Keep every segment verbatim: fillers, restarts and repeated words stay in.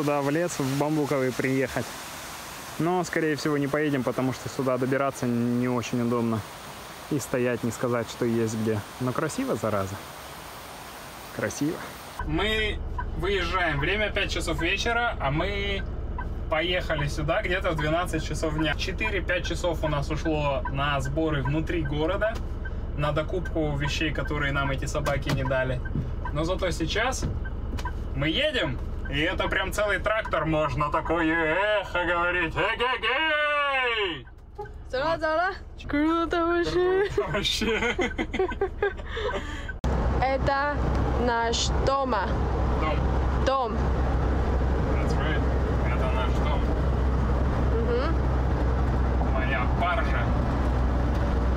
сюда в лес, в бамбуковый приехать. Но, скорее всего, не поедем, потому что сюда добираться не очень удобно. И стоять, не сказать, что есть где. Но красиво, зараза. Красиво. Мы выезжаем. Время пять часов вечера, а мы поехали сюда где-то в двенадцать часов дня. четыре-пять часов у нас ушло на сборы внутри города, на докупку вещей, которые нам эти собаки не дали. Но зато сейчас мы едем, и это прям целый трактор. Можно такое эхо говорить. Эгэгэй! Зала-зала! Круто вообще! Круто вообще! Это наш дома. Дом. Дом. That's right. Это наш дом. Mm-hmm. Моя баржа.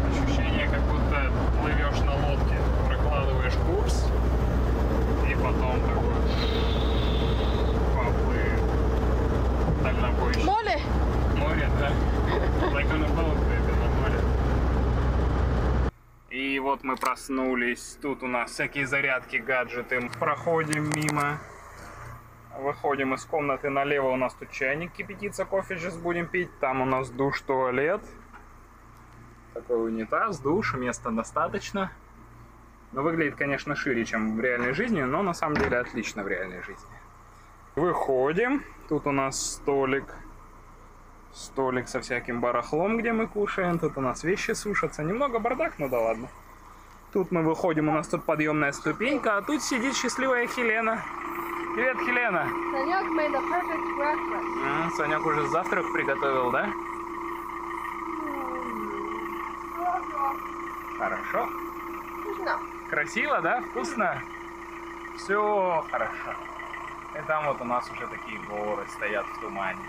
Ощущение, как будто плывешь на лодке. Прокладываешь курс. И потом такой поплыл. Дальнобойщик. Море? Море, да. Like on a boat, baby, на море. И вот мы проснулись. Тут у нас всякие зарядки, гаджеты. Проходим мимо. Выходим из комнаты. Налево у нас тут чайник кипятится, кофе сейчас будем пить. Там у нас душ, туалет. Такой унитаз, душ, места достаточно. Но выглядит, конечно, шире, чем в реальной жизни, но на самом деле отлично в реальной жизни. Выходим. Тут у нас столик. Столик со всяким барахлом, где мы кушаем. Тут у нас вещи сушатся. Немного бардак, но да ладно. Тут мы выходим, у нас тут подъемная ступенька, а тут сидит счастливая Хелена. Привет, Хелена! Санек made the perfect breakfast. А, Санек уже завтрак приготовил, да? Хорошо. Вкусно. Красиво, да? Вкусно? Все хорошо. И там вот у нас уже такие горы стоят в тумане.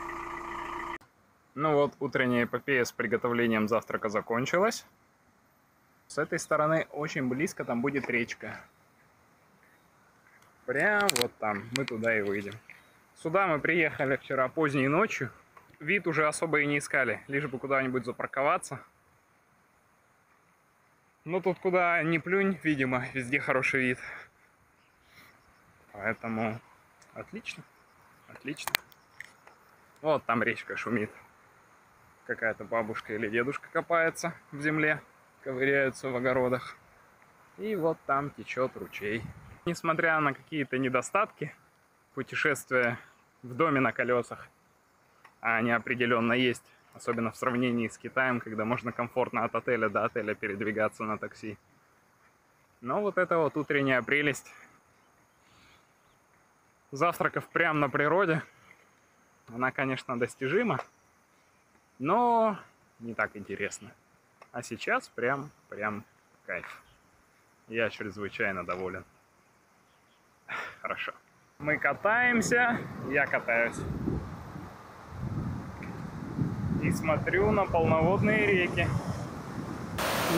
Ну вот, утренняя эпопея с приготовлением завтрака закончилась. С этой стороны очень близко там будет речка. Прям вот там. Мы туда и выйдем. Сюда мы приехали вчера поздней ночью. Вид уже особо и не искали. Лишь бы куда-нибудь запарковаться. Но тут куда ни плюнь, видимо, везде хороший вид. Поэтому отлично. Отлично. Вот там речка шумит. Какая-то бабушка или дедушка копается в земле, ковыряются в огородах. И вот там течет ручей. Несмотря на какие-то недостатки, путешествие в доме на колесах, а они определенно есть, особенно в сравнении с Китаем, когда можно комфортно от отеля до отеля передвигаться на такси. Но вот это вот утренняя прелесть. Завтраков прямо на природе, она, конечно, достижима. Но не так интересно. А сейчас прям, прям кайф. Я чрезвычайно доволен. Хорошо. Мы катаемся, я катаюсь. И смотрю на полноводные реки.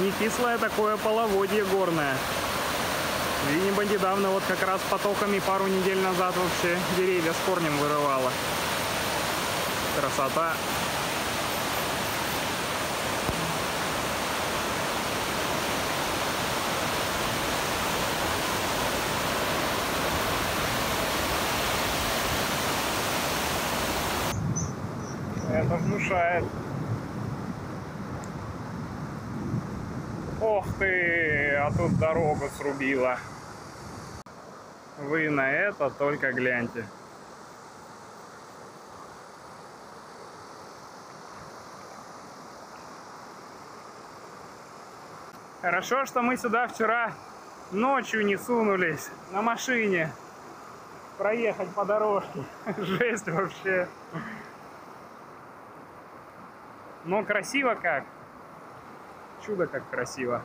Не кислое такое половодье горное. Видимо, недавно вот как раз потоками пару недель назад вообще деревья с корнем вырывало. Красота. Это внушает. Ох ты, а тут дорогу срубила. Вы на это только гляньте. Хорошо, что мы сюда вчера ночью не сунулись на машине. Проехать по дорожке. Жесть вообще. Но красиво как. Чудо как красиво.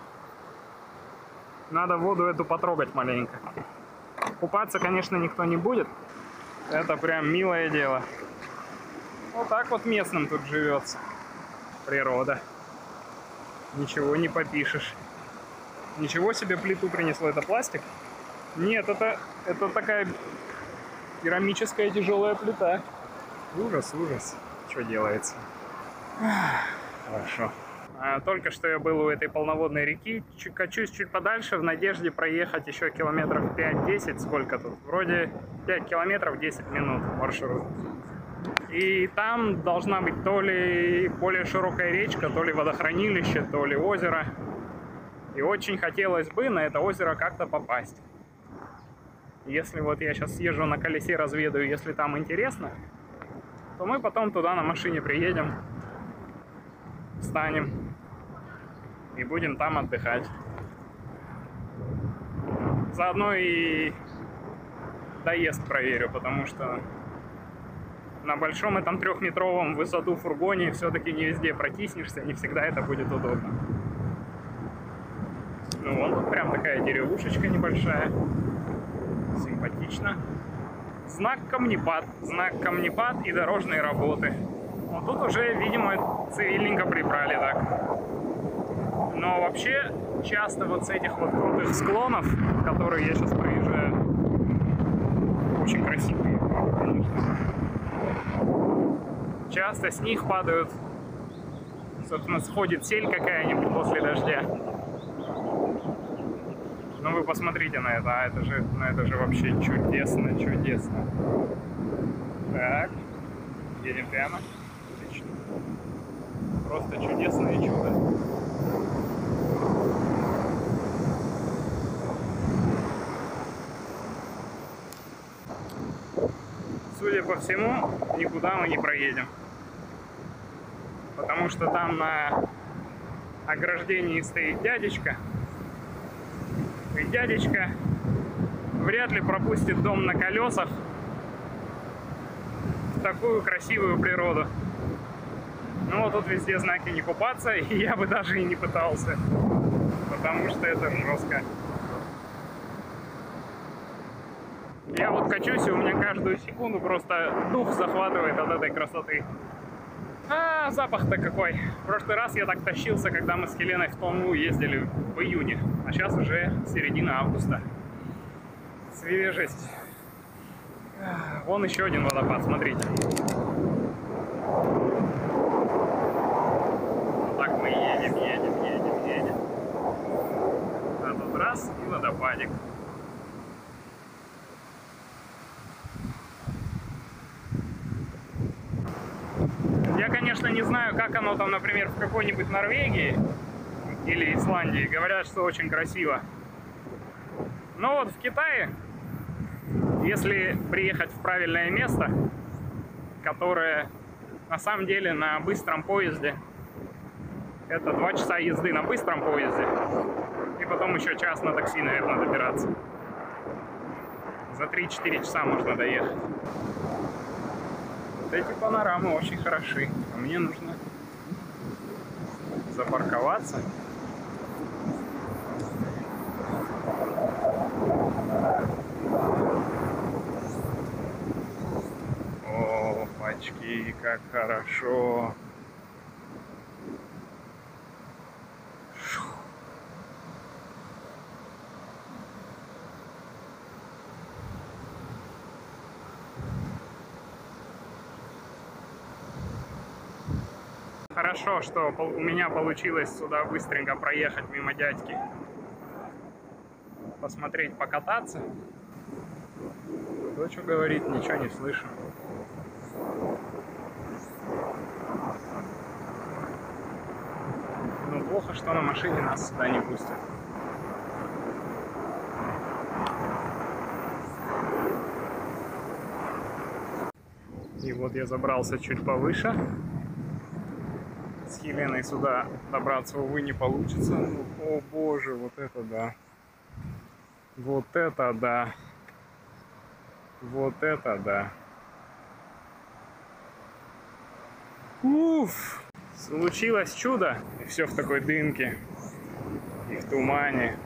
Надо воду эту потрогать маленько. Купаться, конечно, никто не будет. Это прям милое дело. Вот так вот местным тут живется. Природа. Ничего не попишешь. Ничего себе плиту принесло. Это пластик? Нет, это, это такая керамическая тяжелая плита. Ужас, ужас. Что делается? Хорошо. Только что я был у этой полноводной реки. Качусь чуть подальше в надежде проехать еще километров пять-десять. Сколько тут? Вроде пять километров десять минут маршрут. И там должна быть то ли более широкая речка, то ли водохранилище, то ли озеро. И очень хотелось бы на это озеро как-то попасть. Если вот я сейчас съезжу на колесе, разведаю, если там интересно, то мы потом туда на машине приедем, встанем и будем там отдыхать. Заодно и доезд проверю, потому что на большом этом трехметровом высоту фургоне все-таки не везде протиснешься, не всегда это будет удобно. Ну вон тут прям такая деревушечка небольшая, симпатично. Знак камнепад, знак камнепад и дорожные работы. Вот тут уже, видимо, цивильненько прибрали так. Но вообще часто вот с этих вот крутых склонов, которые я сейчас проезжаю, очень красивые, конечно. Часто с них падают, собственно, сходит сель какая-нибудь после дождя. Ну вы посмотрите на это, а это же, ну это же вообще чудесно, чудесно. Так, едем прямо. Отлично. Просто чудесное чудо. Судя по всему, никуда мы не проедем. Потому что там на ограждении стоит дядечка. И дядечка вряд ли пропустит дом на колесах в такую красивую природу. Ну вот тут везде знаки не купаться, и я бы даже и не пытался, потому что это жестко. Я вот качусь, и у меня каждую секунду просто дух захватывает от этой красоты. А запах-то какой! В прошлый раз я так тащился, когда мы с Хеленой в Тонлу ездили в июне, а сейчас уже середина августа. Свежесть. Вон еще один водопад, смотрите. Вот так мы едем, едем, едем, едем. А тут раз и водопадик. Я, конечно, не знаю, как оно там, например, в какой-нибудь Норвегии или Исландии. Говорят, что очень красиво. Но вот в Китае, если приехать в правильное место, которое на самом деле на быстром поезде, это два часа езды на быстром поезде, и потом еще час на такси, наверное, добираться. За три-четыре часа можно доехать. Эти панорамы очень хороши. А мне нужно запарковаться. О, пачки, как хорошо. Хорошо, что у меня получилось сюда быстренько проехать мимо дядьки. Посмотреть, покататься. Кто что говорит, ничего не слышу. Ну, плохо, что на машине нас сюда не пустят. И вот я забрался чуть повыше. С Еленой сюда добраться, увы, не получится. О боже, вот это да! Вот это да! Вот это да! Уф! Случилось чудо! И все в такой дымке и в тумане.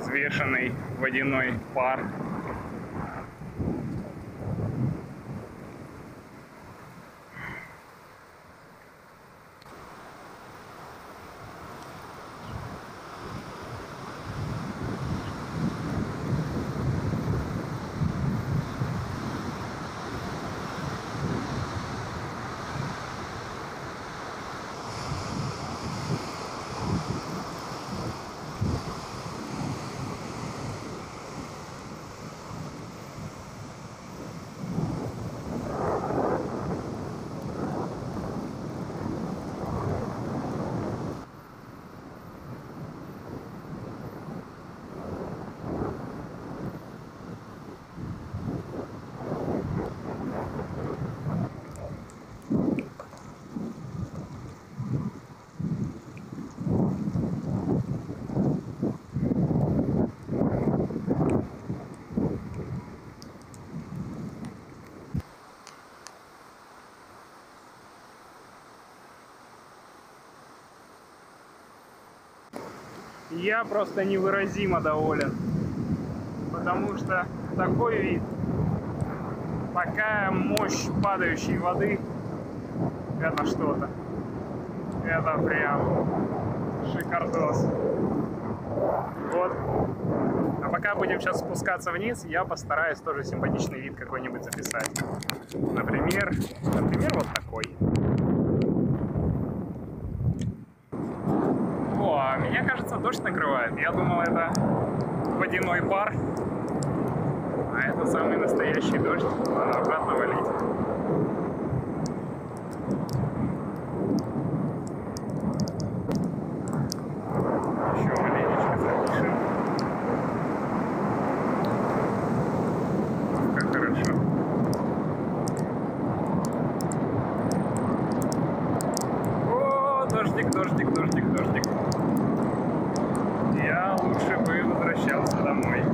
Взвешенный водяной пар. Я просто невыразимо доволен, потому что такой вид, такая мощь падающей воды, это что-то, это прям шикардос. Вот, а пока будем сейчас спускаться вниз, я постараюсь тоже симпатичный вид какой-нибудь записать, например, например вот такой. О, меня, кажется, дождь накрывает. Я думал, это водяной пар, а это самый настоящий дождь. Надо обратно валить. Еще маленечко запишем. Как хорошо. О, дождик, дождик, дождик, дождик. Я лучше бы возвращался домой.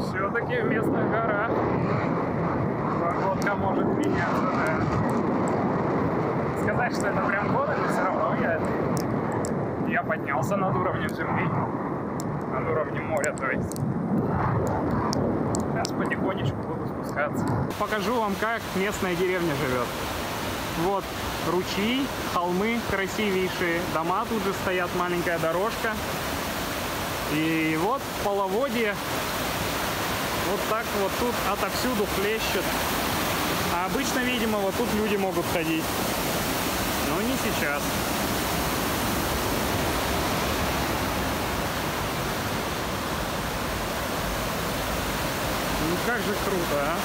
Все-таки вместо гора погодка может меняться, да. Сказать, что это прям горы, но все равно я, я поднялся над уровнем земли, над уровнем моря, то есть. Сейчас потихонечку буду спускаться. Покажу вам, как местная деревня живет. Вот ручьи, холмы, красивейшие дома, тут же стоят, маленькая дорожка. И вот половодье. Вот так вот тут отовсюду хлещет. А обычно, видимо, вот тут люди могут ходить. Но не сейчас. Ну как же круто, а?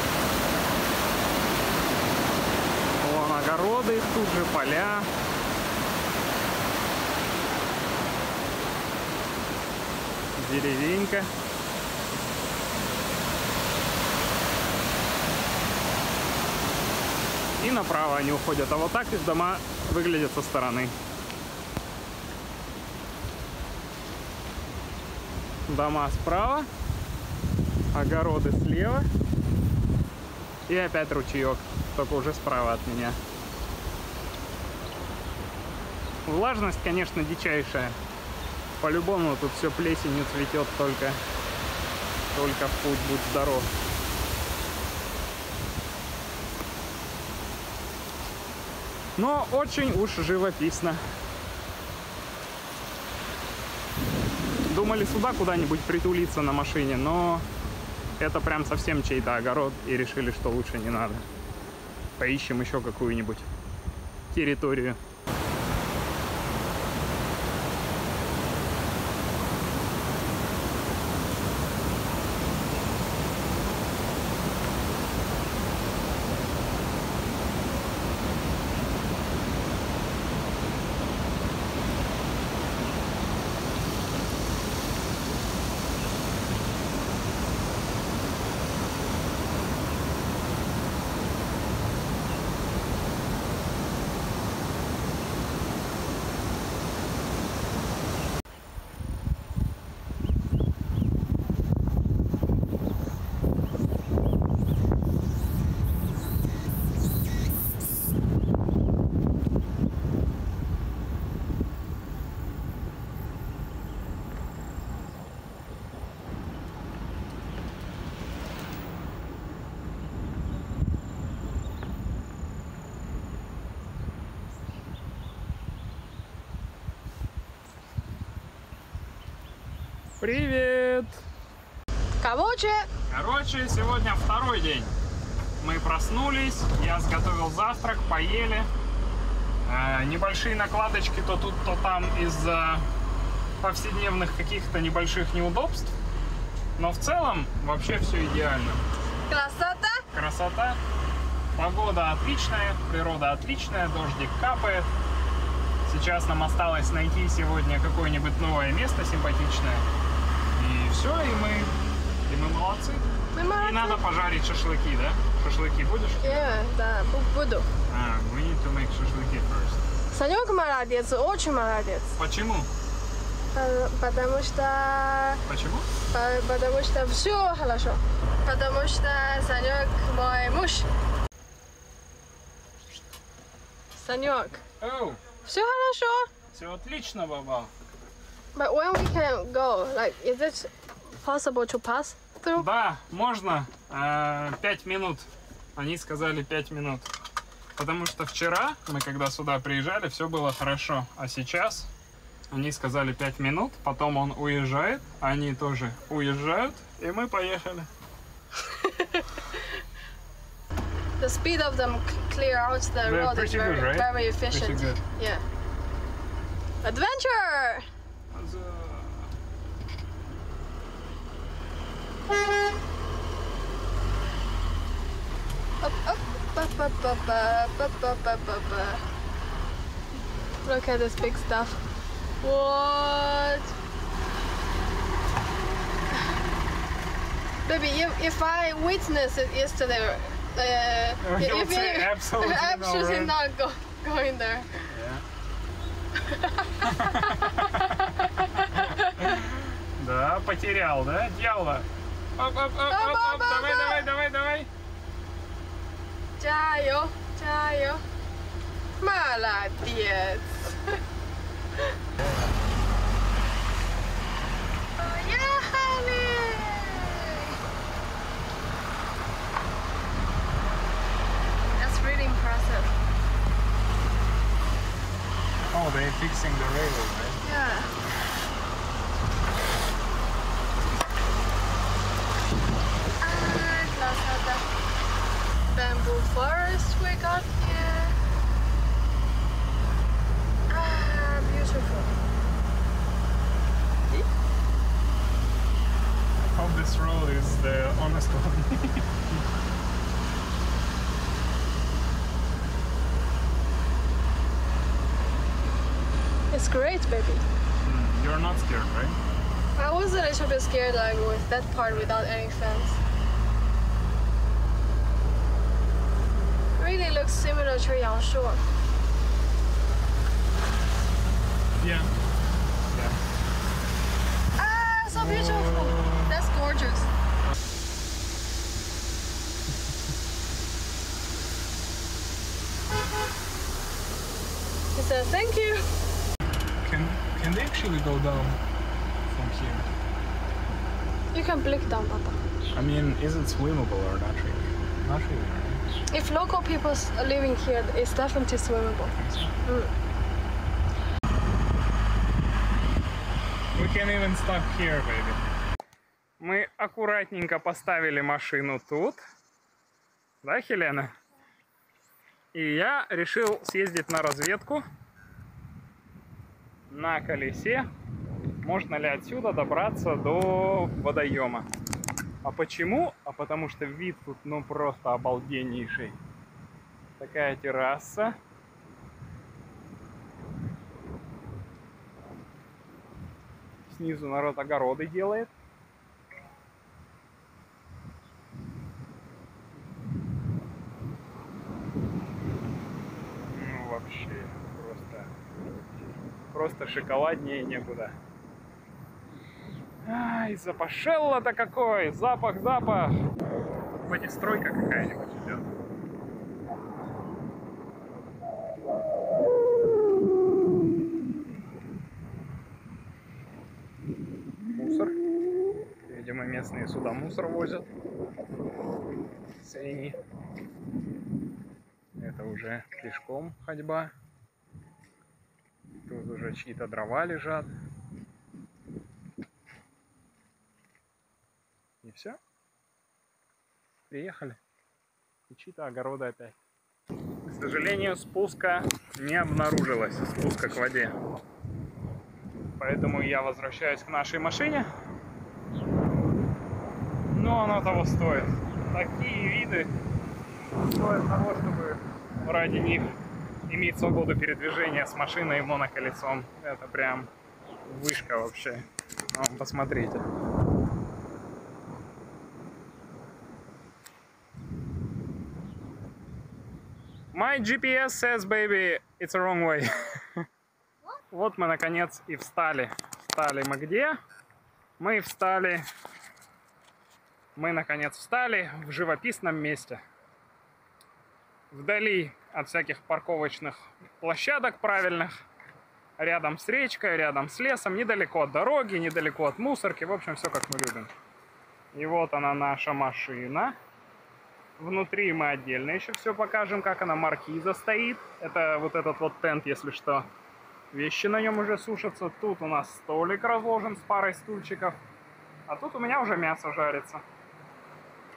Вон огороды, тут же поля. Деревенька. И направо они уходят, а вот так их дома выглядят со стороны. Дома справа, огороды слева и опять ручеек, только уже справа от меня. Влажность, конечно, дичайшая. По-любому тут все плесенью цветет, только, только в путь, будь здоров. Но очень уж живописно. Думали сюда куда-нибудь притулиться на машине, но это прям совсем чей-то огород, и решили, что лучше не надо. Поищем еще какую-нибудь территорию. Привет! Короче! Короче, сегодня второй день. Мы проснулись, я сготовил завтрак, поели. Э, небольшие накладочки то тут, то там из-за повседневных каких-то небольших неудобств. Но в целом вообще все идеально. Красота! Красота! Погода отличная, природа отличная, дождик капает. Сейчас нам осталось найти сегодня какое-нибудь новое место симпатичное. И все, и мы, и мы молодцы. Мы молодцы. И надо пожарить шашлыки, да? Шашлыки будешь? Yeah, да, буду. Ah, we need to make шашлыки first. Санек молодец, очень молодец. Почему? Потому что... Почему? Потому что все хорошо. Потому что Санек мой муж. Санек. Oh. Все хорошо. Все отлично, баба. But when we can go, like, is it possible to pass through? Да, можно. Э, пять минут. Они сказали пять минут. Потому что вчера, мы когда сюда приезжали, все было хорошо. А сейчас они сказали пять минут, потом он уезжает, они тоже уезжают, и мы поехали. The speed of them clear out the road is very, good, right? very efficient. Pretty good. Yeah. Adventure! Look at this big stuff. What? Baby, if, if I witnessed it yesterday, uh, if you absolutely, absolutely not, right? not go, going there. Да, потерял, да, дьявола. Оп, оп, оп, оп, давай, давай, давай, давай. Чаю, чаю. Молодец. Поехали. That's really impressive. Oh, they're fixing the railway, right? Yeah. And that's how the bamboo forest we got here. Ah, beautiful. I hope this road is the honest one. It's great, baby. Mm, you're not scared, right? I was a little bit scared, like, with that part without any fence. Really looks similar to Yangshuo. Yeah. Yeah. Ah, so beautiful. That's gorgeous. He said, thank you. Can, can they actually go down from here? You can blink down, Papa. I mean, is it swimmable or not really? Not really, right? If local people are living here, it's definitely swimmable. Mm. We can even stop here, baby. Мы аккуратненько поставили машину тут. Да, Хелена? И я решил съездить на разведку. На колесе, можно ли отсюда добраться до водоема. А почему? А потому что вид тут ну просто обалденнейший. Такая терраса. Снизу народ огороды делает. Ну вообще просто... Просто шоколаднее некуда. Ай, запашелло-то какой! Запах, запах! Вроде стройка какая-нибудь идет. Мусор. Видимо, местные сюда мусор возят. Свиньи. Это уже пешком ходьба. Тут уже чьи-то дрова лежат. И все. Приехали. И чьи-то огороды опять. К сожалению, спуска не обнаружилось. Спуска к воде. Поэтому я возвращаюсь к нашей машине. Но оно того стоит. Такие виды стоят того, чтобы ради них... иметь свободу передвижения с машиной и моноколесом. Это прям вышка вообще. Ну, посмотрите. My джи пи эс says, baby, it's a wrong way. Вот мы наконец и встали. Встали мы где? Мы встали. Мы наконец встали в живописном месте. Вдали от всяких парковочных площадок правильных. Рядом с речкой, рядом с лесом. Недалеко от дороги, недалеко от мусорки. В общем, все как мы любим. И вот она, наша машина. Внутри мы отдельно еще все покажем, как она, маркиза стоит. Это вот этот вот тент, если что. Вещи на нем уже сушатся. Тут у нас столик разложен с парой стульчиков. А тут у меня уже мясо жарится.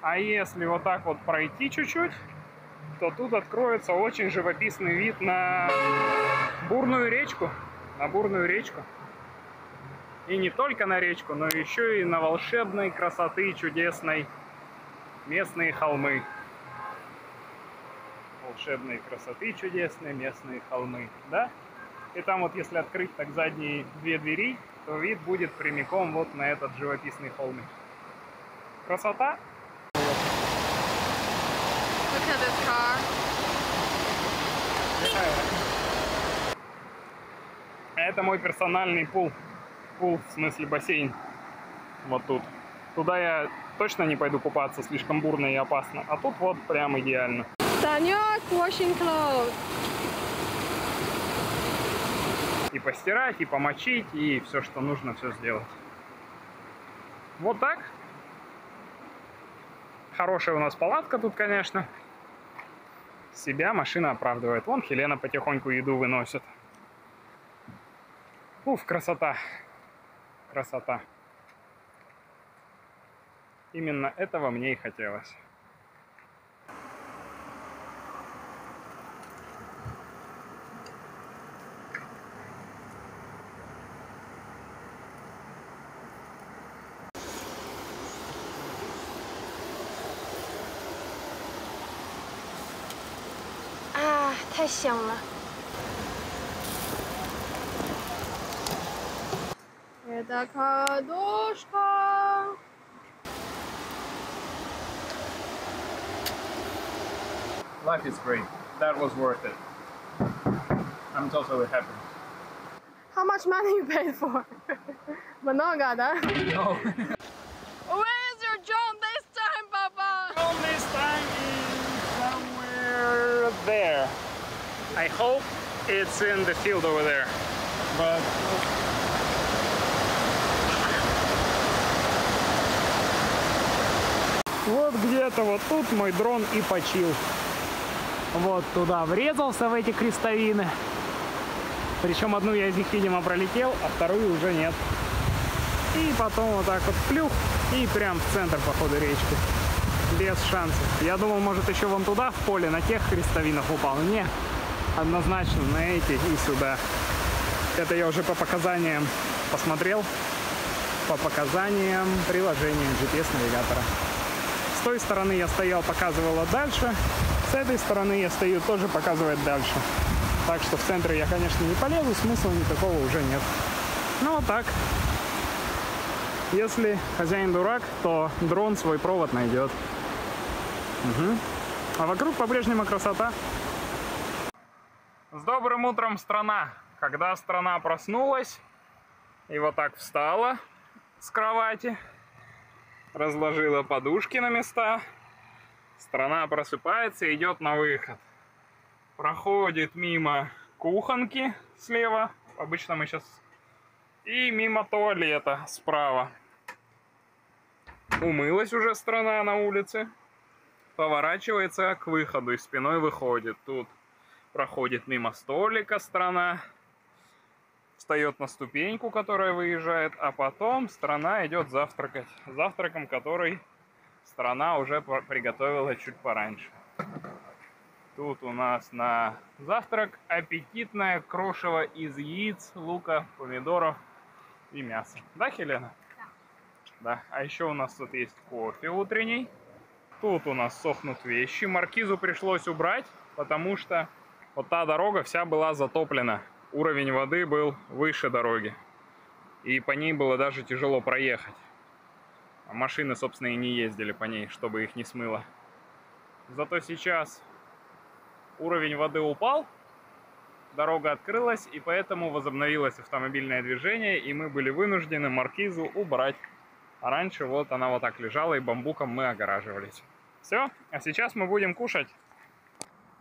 А если вот так вот пройти чуть-чуть, то тут откроется очень живописный вид на бурную речку. На бурную речку. И не только на речку, но еще и на волшебной красоты чудесной местные холмы. Волшебные красоты чудесные местные холмы, да? И там вот если открыть так задние две двери, то вид будет прямиком вот на этот живописный холмик. Красота! Это мой персональный пул. Пул, в смысле бассейн. Вот тут. Туда я точно не пойду купаться, слишком бурно и опасно. А тут вот прям идеально. Санёк, washing clothes. И постирать, и помочить, и все, что нужно, все сделать. Вот так. Хорошая у нас палатка тут, конечно. Себя машина оправдывает. Вон Хелена потихоньку еду выносит. Уф, красота. Красота. Именно этого мне и хотелось. А, тащила. Это кадушка. Life is great. That was worth it. I'm totally happy. How much money you paid for? Много, да? No. Where is your drone this time, Papa? Drone this time is somewhere there. I hope it's in the field over there. But вот где-то вот тут мой дрон и почил. Вот туда врезался, в эти крестовины. Причем одну я из них, видимо, пролетел, а вторую уже нет. И потом вот так вот плюх, и прям в центр, походу, речки. Без шансов. Я думал, может, еще вон туда, в поле, на тех крестовинах упал. Не, однозначно на эти и сюда. Это я уже по показаниям посмотрел. По показаниям приложения джи пи эс-навигатора. С той стороны я стоял, показывала дальше. С этой стороны я стою, тоже показывает дальше. Так что в центре я, конечно, не полезу, смысла никакого уже нет. Ну, вот так. Если хозяин дурак, то дрон свой провод найдет. Угу. А вокруг по-прежнему красота. С добрым утром, страна! Когда страна проснулась и вот так встала с кровати, разложила подушки на места, страна просыпается и идет на выход. Проходит мимо кухонки слева, обычно мы сейчас, и мимо туалета справа. Умылась уже страна на улице, поворачивается к выходу и спиной выходит. Тут проходит мимо столика страна, встает на ступеньку, которая выезжает, а потом страна идет завтракать. Завтраком, который страна уже приготовила чуть пораньше. Тут у нас на завтрак аппетитное крошево из яиц, лука, помидоров и мяса. Да, Хелена? Да. Да. А еще у нас тут есть кофе утренний. Тут у нас сохнут вещи. Маркизу пришлось убрать, потому что вот та дорога вся была затоплена. Уровень воды был выше дороги. И по ней было даже тяжело проехать. Машины, собственно, и не ездили по ней, чтобы их не смыло. Зато сейчас уровень воды упал, дорога открылась, и поэтому возобновилось автомобильное движение, и мы были вынуждены маркизу убрать. А раньше вот она вот так лежала, и бамбуком мы огораживались. Все, а сейчас мы будем кушать.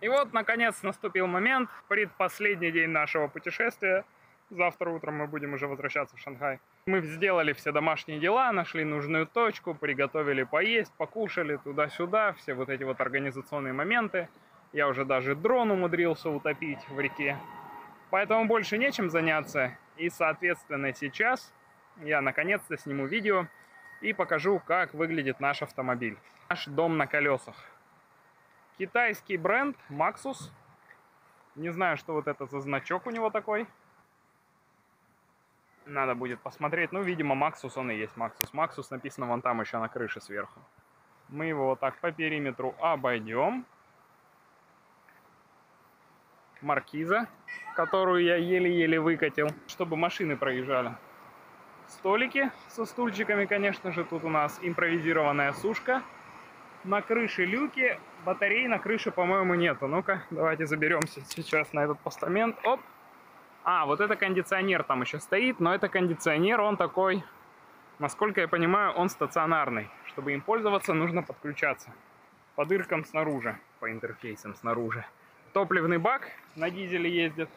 И вот, наконец, наступил момент, предпоследний день нашего путешествия. Завтра утром мы будем уже возвращаться в Шанхай. Мы сделали все домашние дела, нашли нужную точку, приготовили поесть, покушали туда-сюда, все вот эти вот организационные моменты. Я уже даже дрон умудрился утопить в реке. Поэтому больше нечем заняться. И, соответственно, сейчас я наконец-то сниму видео и покажу, как выглядит наш автомобиль. Наш дом на колесах. Китайский бренд Maxus. Не знаю, что вот это за значок у него такой. Надо будет посмотреть. Ну, видимо, Maxus он и есть. Maxus. Maxus написано вон там еще на крыше сверху. Мы его вот так по периметру обойдем. Маркиза, которую я еле-еле выкатил, чтобы машины проезжали. Столики со стульчиками, конечно же, тут у нас импровизированная сушка. На крыше люки, батарей на крыше, по-моему, нету. Ну-ка, давайте заберемся сейчас на этот постамент. Оп! А, вот это кондиционер там еще стоит, но это кондиционер, он такой, насколько я понимаю, он стационарный. Чтобы им пользоваться, нужно подключаться по дыркам снаружи, по интерфейсам снаружи. Топливный бак на дизеле ездит.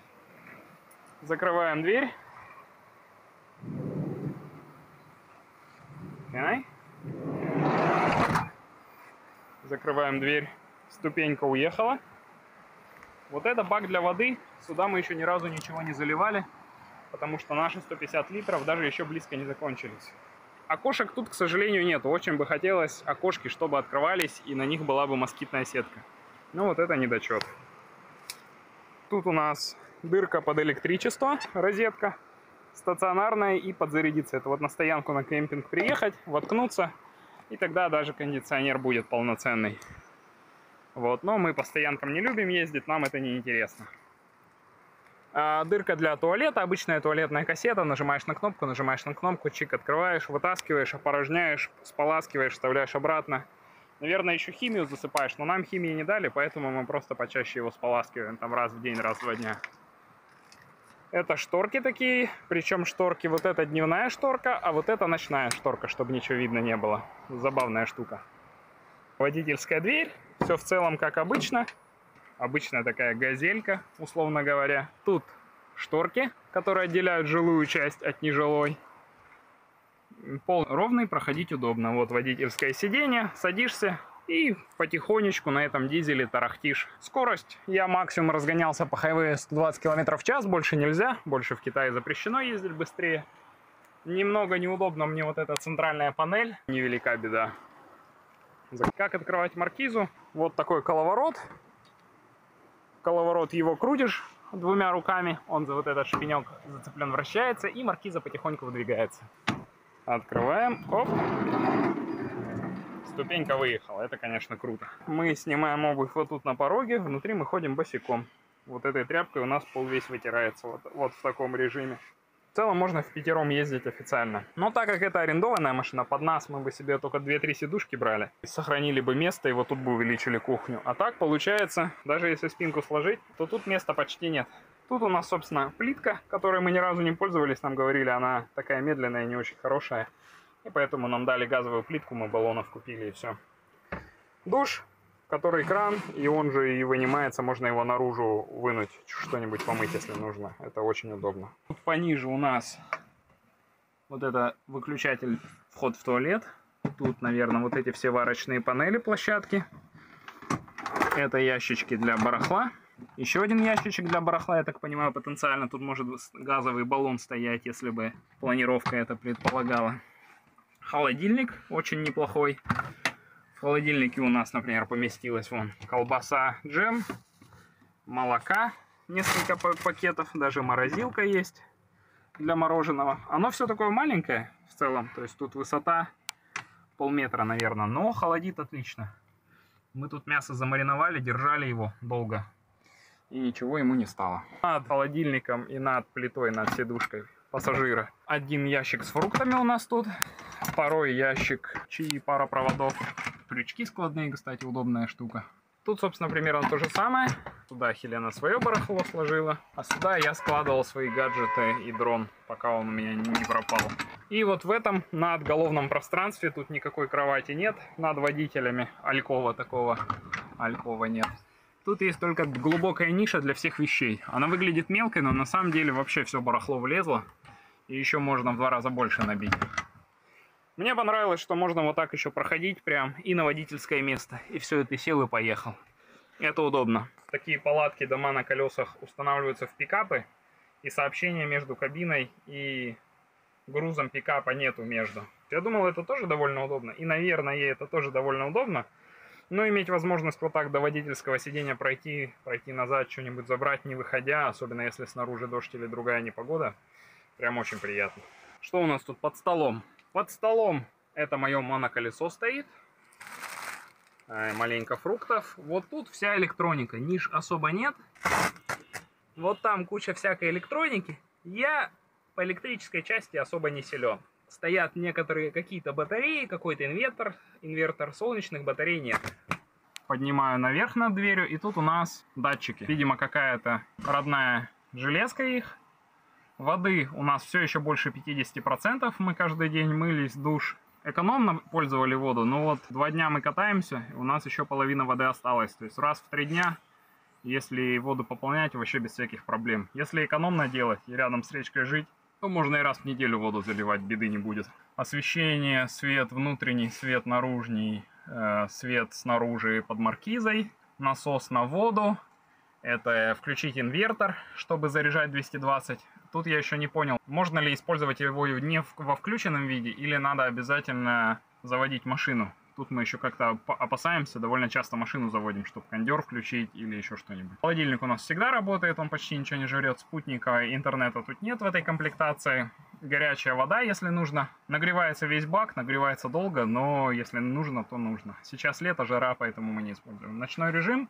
Закрываем дверь. Закрываем дверь. Ступенька уехала. Вот это бак для воды. Сюда мы еще ни разу ничего не заливали, потому что наши сто пятьдесят литров даже еще близко не закончились. Окошек тут, к сожалению, нет. Очень бы хотелось окошки, чтобы открывались, и на них была бы москитная сетка. Ну вот это недочет. Тут у нас дырка под электричество, розетка стационарная, и подзарядиться. Это вот на стоянку, на кемпинг приехать, воткнуться, и тогда даже кондиционер будет полноценный. Вот, но мы по стоянкам не любим ездить, нам это не интересно. А дырка для туалета, обычная туалетная кассета, нажимаешь на кнопку, нажимаешь на кнопку, чик, открываешь, вытаскиваешь, опорожняешь, споласкиваешь, вставляешь обратно. Наверное, еще химию засыпаешь, но нам химии не дали, поэтому мы просто почаще его споласкиваем, там раз в день, раз в два дня. Это шторки такие, причем шторки, вот это дневная шторка, а вот это ночная шторка, чтобы ничего видно не было. Забавная штука. Водительская дверь, все в целом как обычно. Обычная такая газелька, условно говоря. Тут шторки, которые отделяют жилую часть от нежилой. Пол ровный, проходить удобно. Вот водительское сиденье, садишься и потихонечку на этом дизеле тарахтишь. Скорость. Я максимум разгонялся по хайвею сто двадцать километров в час, больше нельзя. Больше в Китае запрещено ездить быстрее. Немного неудобно мне вот эта центральная панель. Невелика беда. Как открывать маркизу? Вот такой коловорот. Коловорот его крутишь двумя руками. Он за вот этот шпинек зацеплен, вращается, и маркиза потихоньку выдвигается. Открываем, оп, ступенька выехала, это, конечно, круто. Мы снимаем обувь вот тут на пороге, внутри мы ходим босиком. Вот этой тряпкой у нас пол весь вытирается, вот, вот в таком режиме. В целом можно в пятером ездить официально. Но так как это арендованная машина, под нас мы бы себе только две-три сидушки брали. Сохранили бы место, и вот тут бы увеличили кухню. А так получается, даже если спинку сложить, то тут места почти нет. Тут у нас, собственно, плитка, которой мы ни разу не пользовались, нам говорили, она такая медленная, не очень хорошая. И поэтому нам дали газовую плитку, мы баллонов купили, и все. Душ, который кран, и он же и вынимается, можно его наружу вынуть, что-нибудь помыть, если нужно. Это очень удобно. Тут пониже у нас вот это выключатель, вход в туалет. Тут, наверное, вот эти все варочные панели, площадки. Это ящички для барахла. Еще один ящичек для барахла, я так понимаю, потенциально. Тут может газовый баллон стоять, если бы планировка это предполагала. Холодильник очень неплохой. В холодильнике у нас, например, поместилась вон колбаса, джем, молока, несколько пакетов, даже морозилка есть для мороженого. Оно все такое маленькое в целом, то есть тут высота полметра, наверное, но холодит отлично. Мы тут мясо замариновали, держали его долго. И ничего ему не стало. Над холодильником и над плитой, над сидушкой пассажира. Один ящик с фруктами у нас тут. Второй ящик, чьи пара проводов. Крючки складные, кстати, удобная штука. Тут, собственно, примерно то же самое. Туда Хелена свое барахло сложила, а сюда я складывал свои гаджеты и дрон, пока он у меня не пропал. И вот в этом, на отголовном пространстве, тут никакой кровати нет над водителями, алькова такого, алькова нет. Тут есть только глубокая ниша для всех вещей. Она выглядит мелкой, но на самом деле вообще все барахло влезло, и еще можно в два раза больше набить. Мне понравилось, что можно вот так еще проходить прям и на водительское место, и все, и ты сел и поехал. Это удобно. Такие палатки, дома на колесах устанавливаются в пикапы, и сообщения между кабиной и грузом пикапа нету между. Я думал, это тоже довольно удобно, и, наверное, это тоже довольно удобно, но иметь возможность вот так до водительского сидения пройти, пройти назад, что-нибудь забрать, не выходя, особенно если снаружи дождь или другая непогода, прям очень приятно. Что у нас тут под столом? Под столом это мое моноколесо стоит, маленько фруктов. Вот тут вся электроника, ниш особо нет. Вот там куча всякой электроники. Я по электрической части особо не силен. Стоят некоторые какие-то батареи, какой-то инвертор, инвертор солнечных батарей нет. Поднимаю наверх над дверью, и тут у нас датчики. Видимо, какая-то родная железка их. Воды у нас все еще больше пятидесяти процентов, мы каждый день мылись, душ. Экономно пользовали воду, но вот два дня мы катаемся, у нас еще половина воды осталась. То есть раз в три дня, если воду пополнять, вообще без всяких проблем. Если экономно делать и рядом с речкой жить, то можно и раз в неделю воду заливать, беды не будет. Освещение, свет внутренний, свет наружный, э, свет снаружи под маркизой, насос на воду. Это включить инвертор, чтобы заряжать двести двадцать. Тут я еще не понял, можно ли использовать его не во включенном виде, или надо обязательно заводить машину. Тут мы еще как-то опасаемся, довольно часто машину заводим, чтобы кондер включить или еще что-нибудь. Холодильник у нас всегда работает, он почти ничего не жрет, спутника, интернета тут нет в этой комплектации. Горячая вода, если нужно. Нагревается весь бак, нагревается долго, но если нужно, то нужно. Сейчас лето, жара, поэтому мы не используем. Ночной режим.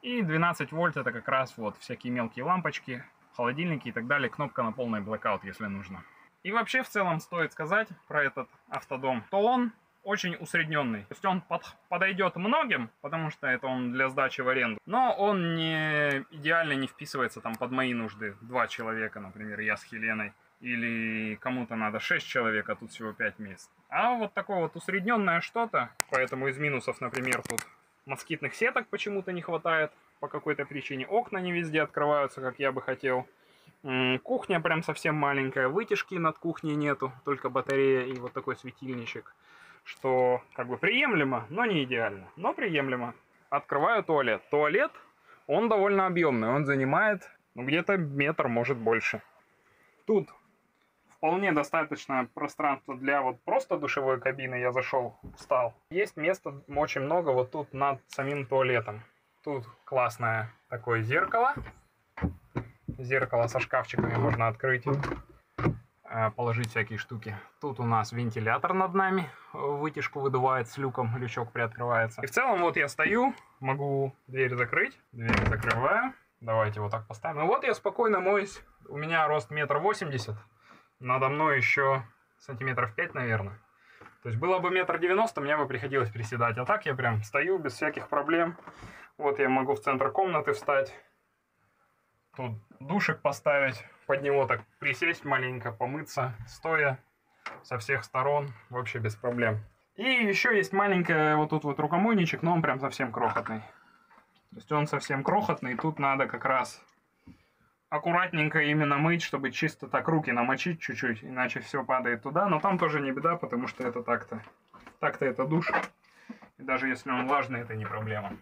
И двенадцать вольт это как раз вот всякие мелкие лампочки, холодильники и так далее. Кнопка на полный blackout, если нужно. И вообще в целом стоит сказать про этот автодом, то он очень усредненный. То есть он под, подойдет многим, потому что это он для сдачи в аренду. Но он не, идеально не вписывается там под мои нужды. Два человека, например, я с Хеленой. Или кому-то надо шесть человек, а тут всего пять мест. А вот такое вот усредненное что-то. Поэтому из минусов, например, тут... москитных сеток почему-то не хватает, по какой-то причине окна не везде открываются, как я бы хотел. Кухня прям совсем маленькая, вытяжки над кухней нету, только батарея и вот такой светильничек, что как бы приемлемо, но не идеально, но приемлемо. Открываю туалет. Туалет, он довольно объемный, он занимает ну, где-то метр, может больше. Тут вполне достаточно пространства для вот просто душевой кабины. Я зашел, встал. Есть места очень много вот тут над самим туалетом. Тут классное такое зеркало. Зеркало со шкафчиками можно открыть, положить всякие штуки. Тут у нас вентилятор над нами. Вытяжку выдувает с люком, лючок приоткрывается. И в целом вот я стою, могу дверь закрыть. Дверь закрываю. Давайте вот так поставим. И вот я спокойно моюсь. У меня рост метр восемьдесят. Надо мной еще сантиметров пять, наверное. То есть было бы метр девяносто, мне бы приходилось приседать. А так я прям стою без всяких проблем. Вот я могу в центр комнаты встать. Тут душик поставить. Под него так присесть маленько, помыться, стоя со всех сторон. Вообще без проблем. И еще есть маленький вот тут вот рукомойничек, но он прям совсем крохотный. То есть он совсем крохотный, тут надо как раз... аккуратненько именно мыть, чтобы чисто так руки намочить чуть-чуть, иначе все падает туда. Но там тоже не беда, потому что это так-то. Так-то это душ. И даже если он влажный, это не проблема.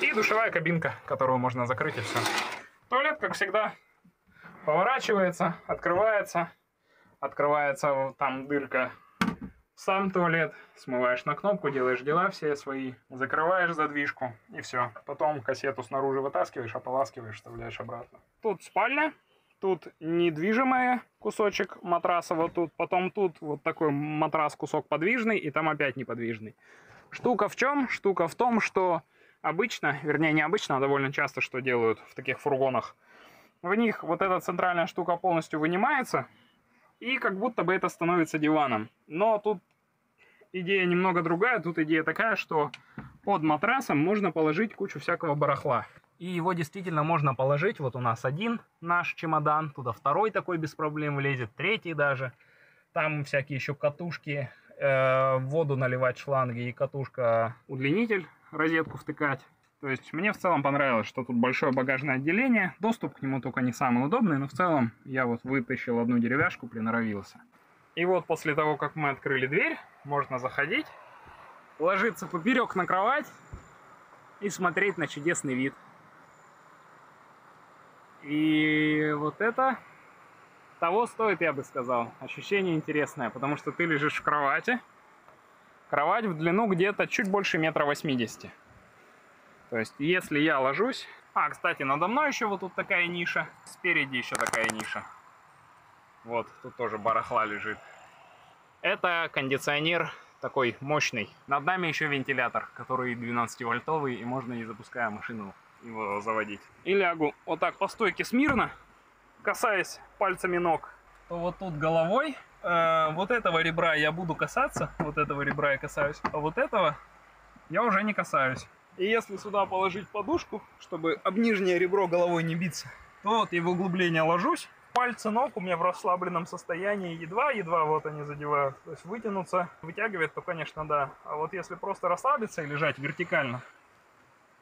И душевая кабинка, которую можно закрыть, и все. Туалет, как всегда, поворачивается, открывается. Открывается вот там дырка. Сам туалет. Смываешь на кнопку, делаешь дела все свои. Закрываешь задвижку и все. Потом кассету снаружи вытаскиваешь, ополаскиваешь, вставляешь обратно. Тут спальня. Тут недвижимый кусочек матраса вот тут. Потом тут вот такой матрас, кусок подвижный. И там опять неподвижный. Штука в чем? Штука в том, что обычно, вернее не обычно, а довольно часто что делают в таких фургонах. В них вот эта центральная штука полностью вынимается. И как будто бы это становится диваном. Но тут идея немного другая. Тут идея такая, что под матрасом можно положить кучу всякого барахла. И его действительно можно положить. Вот у нас один наш чемодан, туда второй такой без проблем влезет, третий даже. Там всякие еще катушки, э, воду наливать шланги и катушка-удлинитель, розетку втыкать. То есть мне в целом понравилось, что тут большое багажное отделение. Доступ к нему только не самый удобный, но в целом я вот вытащил одну деревяшку, приноровился. И вот после того, как мы открыли дверь, можно заходить, ложиться поперек на кровать и смотреть на чудесный вид. И вот это того стоит, я бы сказал. Ощущение интересное, потому что ты лежишь в кровати. Кровать в длину где-то чуть больше метра восьмидесяти. То есть, если я ложусь... А, кстати, надо мной еще вот тут такая ниша. Спереди еще такая ниша. Вот, тут тоже барахла лежит. Это кондиционер такой мощный. Над нами еще вентилятор, который двенадцативольтовый, и можно, не запуская машину, его заводить. И лягу вот так по стойке смирно, касаясь пальцами ног. То вот тут головой. Э, вот этого ребра я буду касаться. Вот этого ребра я касаюсь. А вот этого я уже не касаюсь. И если сюда положить подушку, чтобы об нижнее ребро головой не биться, то вот я в углубление ложусь. Пальцы ног у меня в расслабленном состоянии едва-едва вот они задевают. То есть вытянуться, вытягивает, то, конечно, да. А вот если просто расслабиться и лежать вертикально,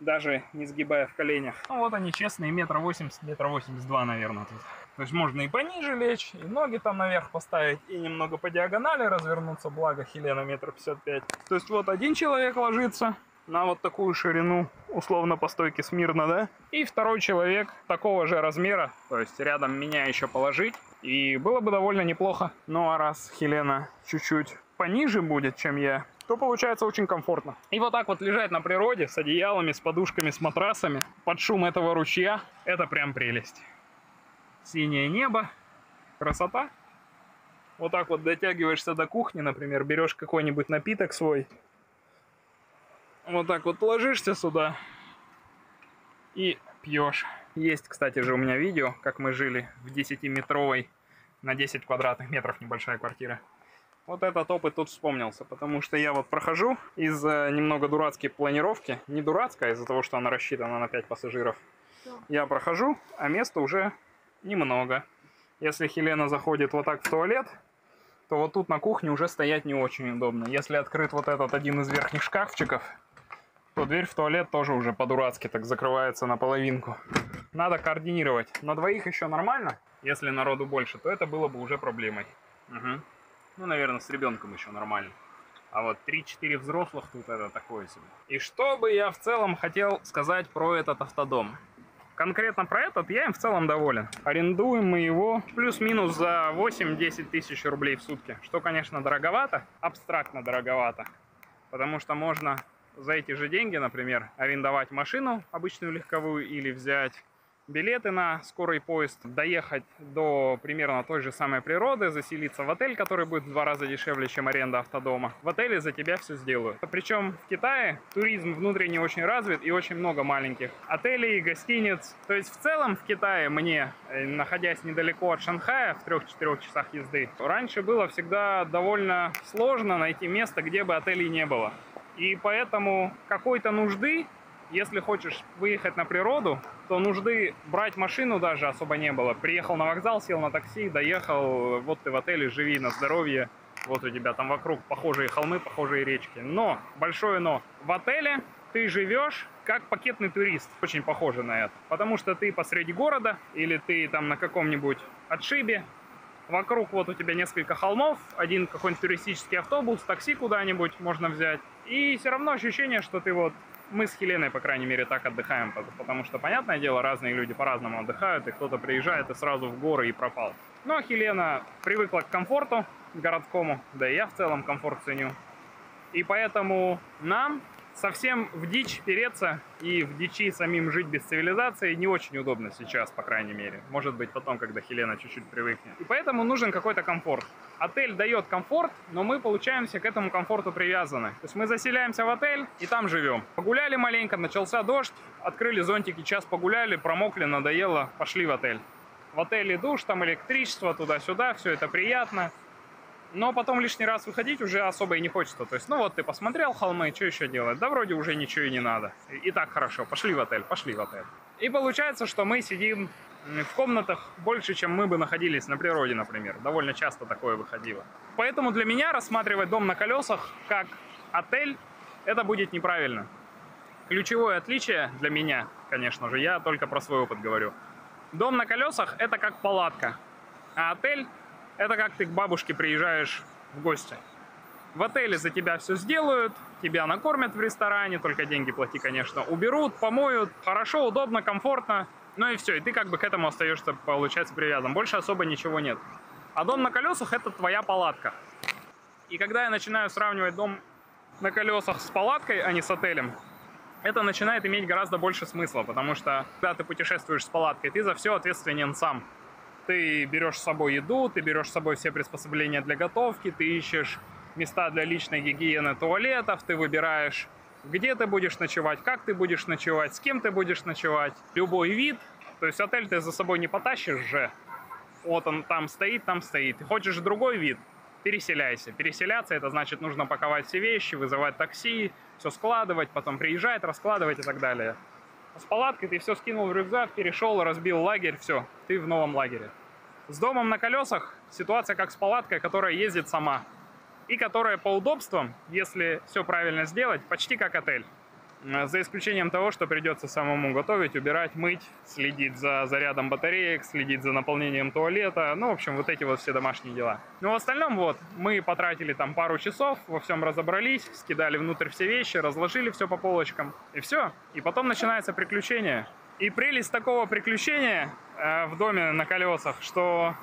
даже не сгибая в коленях, ну вот они честные, метр восемьдесят, метр восемьдесят два, наверное, тут. То есть можно и пониже лечь, и ноги там наверх поставить, и немного по диагонали развернуться, благо Хелена метр пятьдесят пять. То есть вот один человек ложится на вот такую ширину, условно по стойке смирно, да? И второй человек такого же размера, то есть рядом меня еще положить, и было бы довольно неплохо. Ну а раз Хелена чуть-чуть пониже будет, чем я, то получается очень комфортно. И вот так вот лежать на природе с одеялами, с подушками, с матрасами, под шум этого ручья, это прям прелесть. Синее небо, красота. Вот так вот дотягиваешься до кухни, например, берешь какой-нибудь напиток свой, вот так вот ложишься сюда и пьешь. Есть, кстати же, у меня видео, как мы жили в десятиметровой на десять квадратных метров небольшая квартира. Вот этот опыт тут вспомнился, потому что я вот прохожу из-за немного дурацкой планировки. Не дурацкая, из-за того, что она рассчитана на пять пассажиров. Да. Я прохожу, а места уже немного. Если Хелена заходит вот так в туалет, то вот тут на кухне уже стоять не очень удобно. Если открыт вот этот один из верхних шкафчиков, то дверь в туалет тоже уже по-дурацки так закрывается наполовинку. Надо координировать. На двоих еще нормально. Если народу больше, то это было бы уже проблемой. Угу. Ну, наверное, с ребенком еще нормально. А вот три-четыре взрослых тут это такое себе. И что бы я в целом хотел сказать про этот автодом? Конкретно про этот я им в целом доволен. Арендуем мы его плюс-минус за восемь-десять тысяч рублей в сутки. Что, конечно, дороговато, абстрактно дороговато. Потому что можно за эти же деньги, например, арендовать машину обычную легковую или взять билеты на скорый поезд, доехать до примерно той же самой природы, заселиться в отель, который будет в два раза дешевле, чем аренда автодома. В отеле за тебя все сделают. Причем в Китае туризм внутренний очень развит и очень много маленьких отелей, гостиниц. То есть в целом в Китае мне, находясь недалеко от Шанхая, в трёх-четырёх часах езды, раньше было всегда довольно сложно найти место, где бы отелей не было. И поэтому какой-то нужды, если хочешь выехать на природу, то нужды брать машину даже особо не было. Приехал на вокзал, сел на такси, доехал, вот ты в отеле, живи на здоровье. Вот у тебя там вокруг похожие холмы, похожие речки. Но, большое но, в отеле ты живешь как пакетный турист. Очень похоже на это. Потому что ты посреди города или ты там на каком-нибудь отшибе. Вокруг вот у тебя несколько холмов, один какой-нибудь туристический автобус, такси куда-нибудь можно взять. И все равно ощущение, что ты вот... Мы с Хеленой, по крайней мере, так отдыхаем, потому что, понятное дело, разные люди по-разному отдыхают, и кто-то приезжает и сразу в горы и пропал. Но Хелена привыкла к комфорту городскому, да и я в целом комфорт ценю. И поэтому нам совсем в дичь переться и в дичи самим жить без цивилизации не очень удобно сейчас, по крайней мере. Может быть, потом, когда Хелена чуть-чуть привыкнет. И поэтому нужен какой-то комфорт. Отель дает комфорт, но мы, получаемся, к этому комфорту привязаны. То есть мы заселяемся в отель и там живем. Погуляли маленько, начался дождь, открыли зонтики, час погуляли, промокли, надоело, пошли в отель. В отеле душ, там электричество, туда-сюда, все это приятно. но потом лишний раз выходить уже особо и не хочется. То есть, ну вот ты посмотрел холмы, что еще делать? Да вроде уже ничего и не надо. И так хорошо, пошли в отель, пошли в отель. И получается, что мы сидим в комнатах больше, чем мы бы находились на природе, например. Довольно часто такое выходило. Поэтому для меня рассматривать дом на колесах как отель, это будет неправильно. Ключевое отличие для меня, конечно же, я только про свой опыт говорю. Дом на колесах — это как палатка, а отель — это как ты к бабушке приезжаешь в гости. В отеле за тебя все сделают, тебя накормят в ресторане, только деньги плати, конечно. Уберут, помоют, хорошо, удобно, комфортно. Ну и все, и ты как бы к этому остаешься, получается, привязан. Больше особо ничего нет. А дом на колесах — это твоя палатка. И когда я начинаю сравнивать дом на колесах с палаткой, а не с отелем, это начинает иметь гораздо больше смысла, потому что когда ты путешествуешь с палаткой, ты за все ответственен сам. Ты берешь с собой еду, ты берешь с собой все приспособления для готовки, ты ищешь места для личной гигиены, туалетов, ты выбираешь, где ты будешь ночевать, как ты будешь ночевать, с кем ты будешь ночевать, любой вид. То есть отель ты за собой не потащишь же. Вот он там стоит, там стоит. Ты хочешь другой вид? Переселяйся. Переселяться — это значит, нужно паковать все вещи, вызывать такси, все складывать, потом приезжать, раскладывать и так далее. С палаткой ты все скинул в рюкзак, перешел, разбил лагерь, все, ты в новом лагере. С домом на колесах ситуация как с палаткой, которая ездит сама. И которая по удобствам, если все правильно сделать, почти как отель. За исключением того, что придется самому готовить, убирать, мыть, следить за зарядом батареек, следить за наполнением туалета. Ну, в общем, вот эти вот все домашние дела. Но в остальном вот, мы потратили там пару часов, во всем разобрались, скидали внутрь все вещи, разложили все по полочкам. И все. И потом начинается приключение. И прелесть такого приключения э, в доме на колесах, что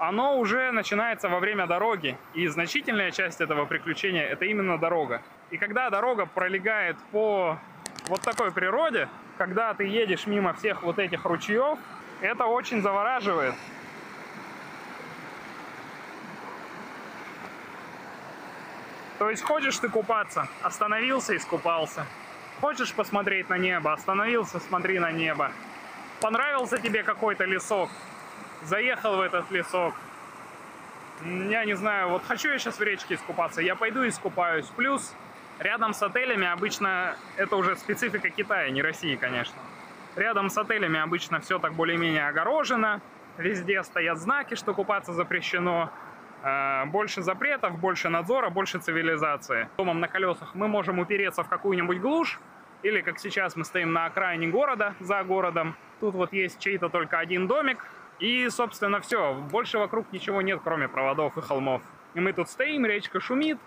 оно уже начинается во время дороги. И значительная часть этого приключения — это именно дорога. И когда дорога пролегает по вот такой природе, когда ты едешь мимо всех вот этих ручьев, это очень завораживает. То есть хочешь ты купаться — остановился, искупался. Хочешь посмотреть на небо — остановился, смотри на небо. Понравился тебе какой-то лесок — заехал в этот лесок. Я не знаю, вот хочу я сейчас в речке искупаться, я пойду искупаюсь. Плюс рядом с отелями обычно, это уже специфика Китая, не России, конечно. Рядом с отелями обычно все так более-менее огорожено, везде стоят знаки, что купаться запрещено. Больше запретов, больше надзора, больше цивилизации. Домом на колесах мы можем упереться в какую-нибудь глушь, или, как сейчас, мы стоим на окраине города, за городом. Тут вот есть чей-то только один домик, и, собственно, все. Больше вокруг ничего нет, кроме проводов и холмов. И мы тут стоим, речка шумит.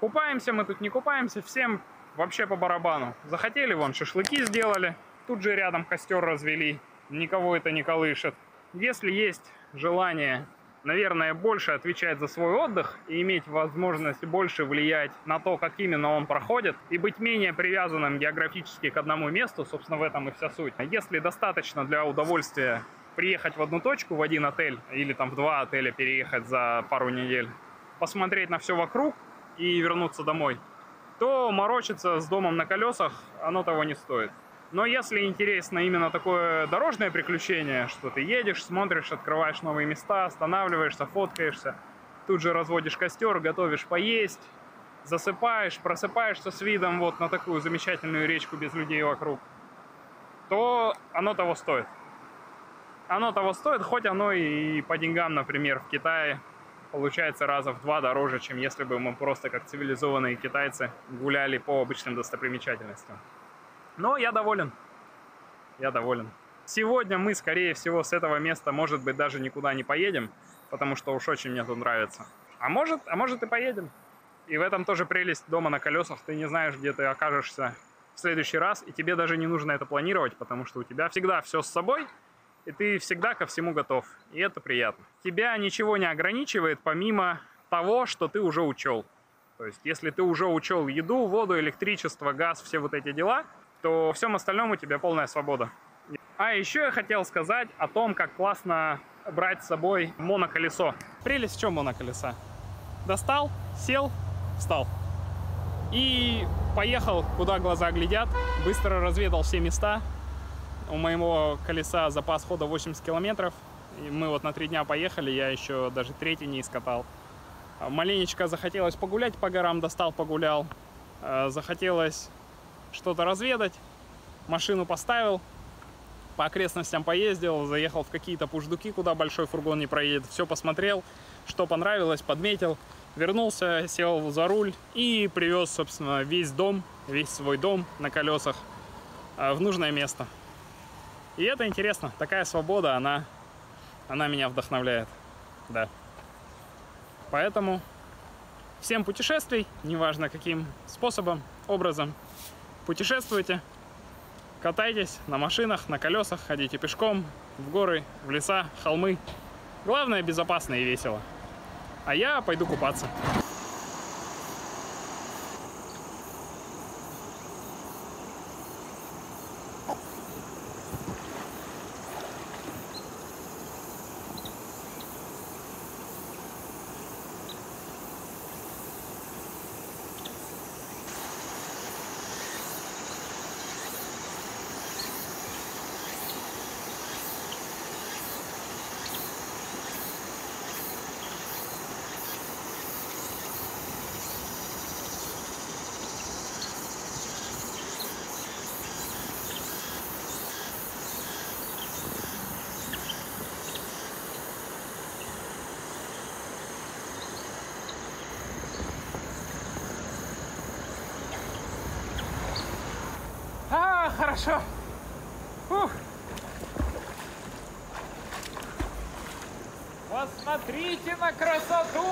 Купаемся мы тут, не купаемся, всем вообще по барабану. Захотели, вон шашлыки сделали, тут же рядом костер развели, никого это не колышет. Если есть желание, наверное, больше отвечать за свой отдых и иметь возможность больше влиять на то, как именно он проходит, и быть менее привязанным географически к одному месту, собственно, в этом и вся суть. Если достаточно для удовольствия приехать в одну точку, в один отель, или там в два отеля переехать за пару недель, посмотреть на все вокруг и вернуться домой, то морочиться с домом на колесах оно того не стоит. Но если интересно именно такое дорожное приключение, что ты едешь, смотришь, открываешь новые места, останавливаешься, фоткаешься, тут же разводишь костер, готовишь поесть, засыпаешь, просыпаешься с видом вот на такую замечательную речку без людей вокруг, то оно того стоит. Оно того стоит, хоть оно и по деньгам, например, в Китае получается раза в два дороже, чем если бы мы просто как цивилизованные китайцы гуляли по обычным достопримечательностям. Но я доволен. Я доволен. Сегодня мы, скорее всего, с этого места, может быть, даже никуда не поедем, потому что уж очень мне тут нравится. А может, а может и поедем. И в этом тоже прелесть дома на колесах. Ты не знаешь, где ты окажешься в следующий раз, и тебе даже не нужно это планировать, потому что у тебя всегда все с собой. И ты всегда ко всему готов. И это приятно. Тебя ничего не ограничивает, помимо того, что ты уже учел. То есть, если ты уже учел еду, воду, электричество, газ, все вот эти дела, то во всем остальном у тебя полная свобода. А еще я хотел сказать о том, как классно брать с собой моноколесо. Прелесть в чем моноколеса? Достал, сел, встал. И поехал, куда глаза глядят, быстро разведал все места. У моего колеса запас хода восемьдесят километров, и мы вот на три дня поехали, я еще даже третий не искатал. Маленечко захотелось погулять по горам, достал, погулял. Захотелось что-то разведать. Машину поставил, по окрестностям поездил, заехал в какие-то пуждуки, куда большой фургон не проедет. Все посмотрел, что понравилось, подметил. Вернулся, сел за руль и привез, собственно, весь дом, весь свой дом на колесах в нужное место. И это интересно. Такая свобода, она, она меня вдохновляет. Да. Поэтому всем путешествий, неважно каким способом, образом, путешествуйте, катайтесь на машинах, на колесах, ходите пешком, в горы, в леса, холмы. Главное, безопасно и весело. А я пойду купаться. Хорошо. Фух. Посмотрите на красоту.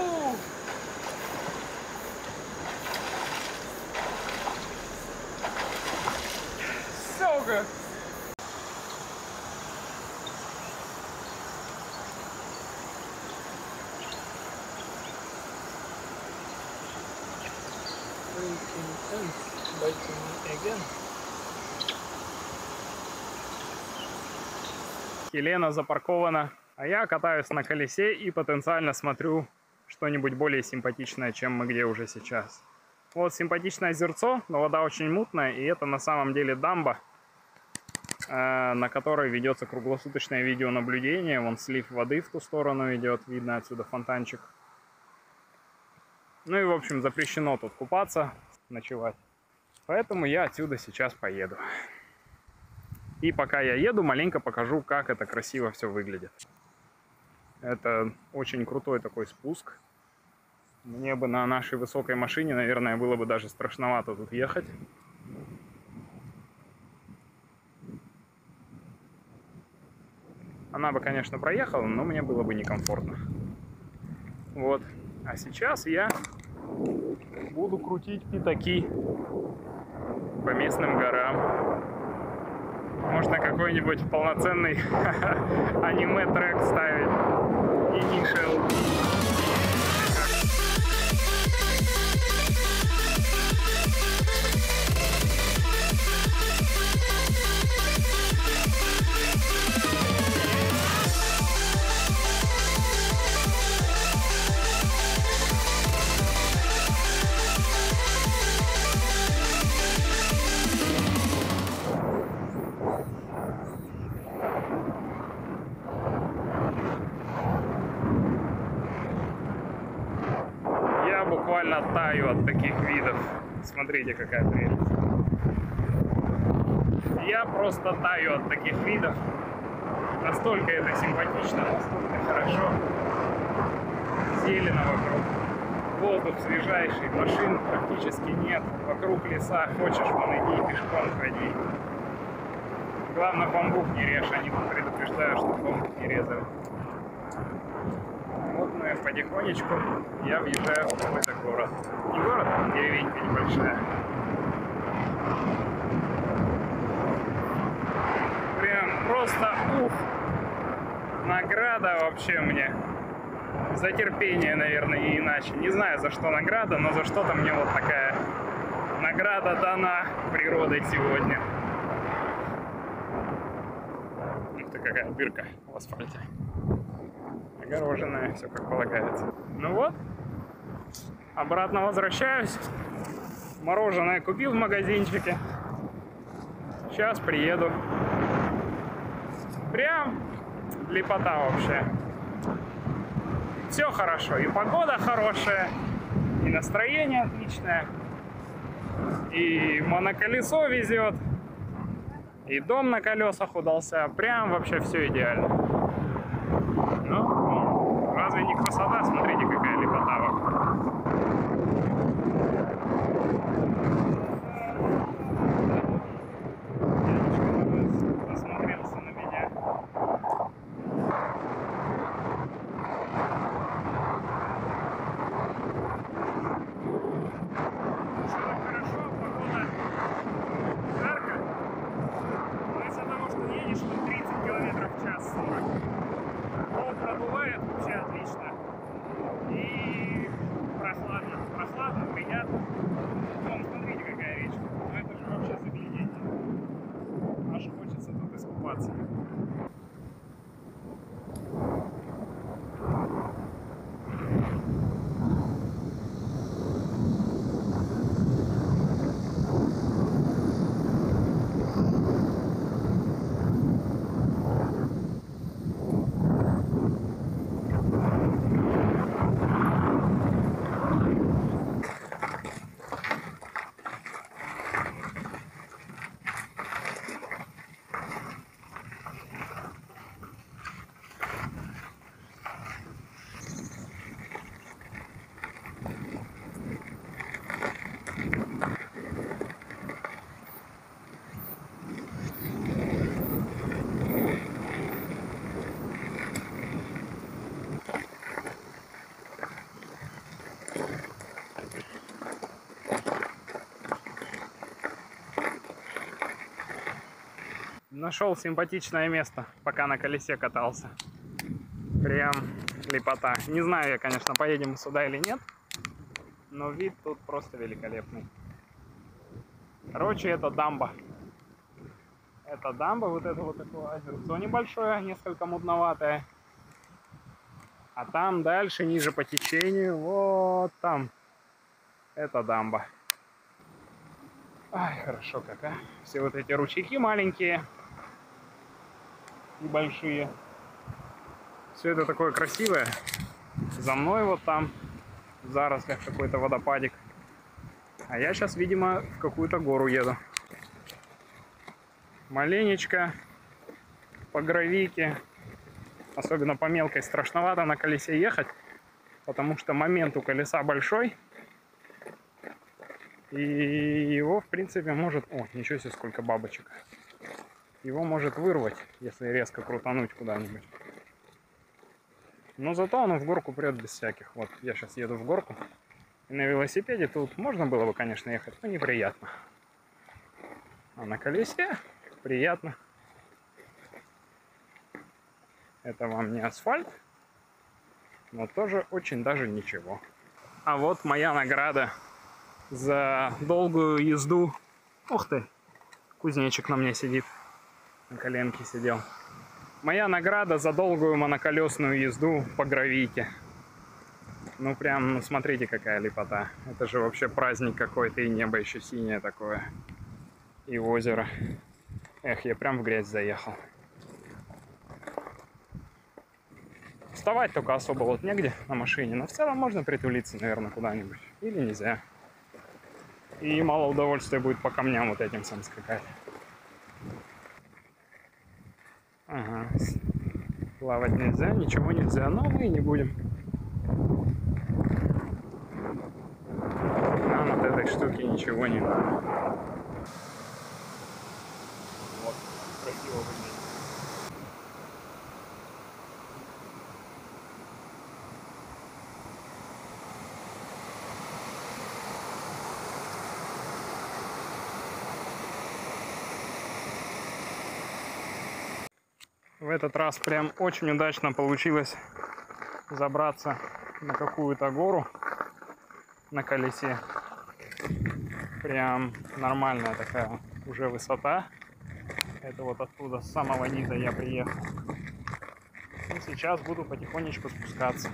Сука. Helena запаркована, а я катаюсь на колесе и потенциально смотрю что-нибудь более симпатичное, чем мы где уже сейчас. Вот симпатичное озерцо, но вода очень мутная, и это на самом деле дамба, на которой ведется круглосуточное видеонаблюдение. Вон слив воды в ту сторону идет, видно отсюда фонтанчик. Ну и в общем запрещено тут купаться, ночевать. Поэтому я отсюда сейчас поеду. И пока я еду, маленько покажу, как это красиво все выглядит. Это очень крутой такой спуск. Мне бы на нашей высокой машине, наверное, было бы даже страшновато тут ехать. Она бы, конечно, проехала, но мне было бы некомфортно. Вот. А сейчас я буду крутить пятаки по местным горам. Можно какой-нибудь полноценный аниме-трек ставить. Initial. Буквально таю от таких видов. Смотрите, какая прелесть. Я просто таю от таких видов. Настолько это симпатично, настолько хорошо. Зелено вокруг. Воздух свежайший, машин практически нет. Вокруг леса. Хочешь, вон иди, пешком ходи. Главное, бамбук не режь. Они тут предупреждают, что бамбук не резали. Вот мы потихонечку, я въезжаю в какой-то город. Не город, а деревенька небольшая. Прям просто ух! Награда вообще мне. За терпение, наверное, и иначе. Не знаю, за что награда, но за что-то мне вот такая награда дана природой сегодня. Ух ты, какая дырка в асфальте. Огороженная, все как полагается. Ну вот, обратно возвращаюсь. Мороженое купил в магазинчике. Сейчас приеду. Прям лепота вообще. все хорошо. И погода хорошая, и настроение отличное, и моноколесо везет, и дом на колесах удался. Прям вообще все идеально. Ну, разве не красота? Смотрите, какая лепота вокруг. Нашел симпатичное место, пока на колесе катался. Прям лепота. Не знаю я, конечно, поедем сюда или нет, но вид тут просто великолепный. Короче, это дамба. Это дамба, вот это вот такое озерцо небольшое, несколько мутноватое. А там дальше, ниже по течению, вот там. Это дамба. Ай, хорошо как, а. Все вот эти ручейки маленькие. Небольшие. Все это такое красивое. За мной вот там в зарослях какой-то водопадик. А я сейчас, видимо, в какую-то гору еду. Маленечко по гравийке, особенно по мелкой, страшновато на колесе ехать, потому что момент у колеса большой. И его, в принципе, может... О, ничего себе, сколько бабочек. Его может вырвать, если резко крутануть куда-нибудь. Но зато он в горку прет без всяких. Вот я сейчас еду в горку. И на велосипеде тут можно было бы, конечно, ехать, но неприятно. А на колесе приятно. Это вам не асфальт, но тоже очень даже ничего. А вот моя награда за долгую езду. Ух ты, кузнечик на мне сидит. На коленке сидел. Моя награда за долгую моноколесную езду по гравийке. Ну прям, ну смотрите, какая лепота. Это же вообще праздник какой-то, и небо еще синее такое. И озеро. Эх, я прям в грязь заехал. Вставать только особо вот негде на машине. Но в целом можно притулиться, наверное, куда-нибудь. Или нельзя. И мало удовольствия будет по камням вот этим сам скакать. Ага, плавать нельзя, ничего нельзя, но мы и не будем. Нам от этой штуки ничего не надо. Вот, красиво выглядит. В этот раз прям очень удачно получилось забраться на какую-то гору на колесе. Прям нормальная такая уже высота. Это вот оттуда, с самого низа я приехал. И сейчас буду потихонечку спускаться.